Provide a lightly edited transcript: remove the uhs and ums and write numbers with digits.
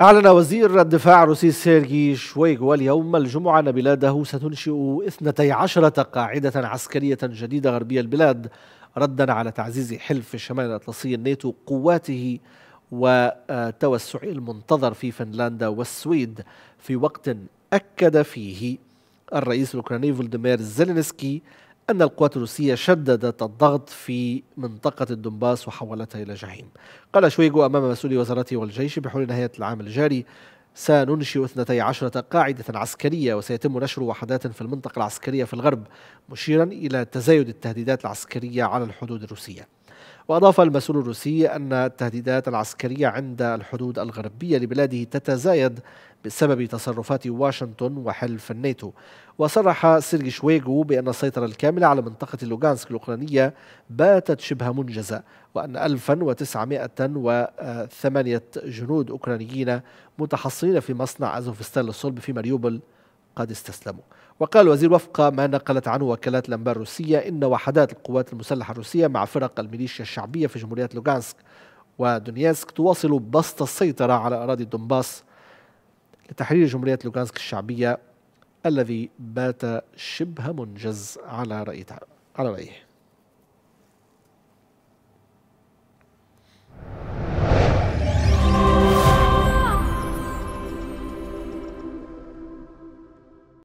أعلن وزير الدفاع الروسي سيرجي شويغو اليوم الجمعة أن بلاده ستنشئ 12 قاعدة عسكرية جديدة غربية البلاد، ردا على تعزيز حلف الشمال الأطلسي الناتو قواته وتوسعه المنتظر في فنلندا والسويد، في وقت أكد فيه الرئيس الأوكراني فولوديمير زيلنسكي أن القوات الروسية شددت الضغط في منطقة الدونباس وحولتها إلى جحيم. قال شويغو أمام مسؤولي وزارته والجيش بحول نهاية العام الجاري سننشئ 12 قاعدة عسكرية وسيتم نشر وحدات في المنطقة العسكرية في الغرب، مشيرا إلى تزايد التهديدات العسكرية على الحدود الروسية. وأضاف المسؤول الروسي أن التهديدات العسكرية عند الحدود الغربية لبلاده تتزايد بسبب تصرفات واشنطن وحلف الناتو. وصرح سيرجي شويغو بأن السيطرة الكاملة على منطقة لوغانسك الأوكرانية باتت شبه منجزة، وأن 1908 جنود أوكرانيين متحصنين في مصنع ازوفستال الصلب في مريوبل قد استسلموا. وقال الوزير وفق ما نقلت عنه وكالات الأنباء الروسية إن وحدات القوات المسلحة الروسية مع فرق الميليشيا الشعبية في جمهوريات لوغانسك ودونيتسك تواصل بسط السيطرة على أراضي الدونباس لتحرير جمهورية لوغانسك الشعبية الذي بات شبه منجز على رأيه.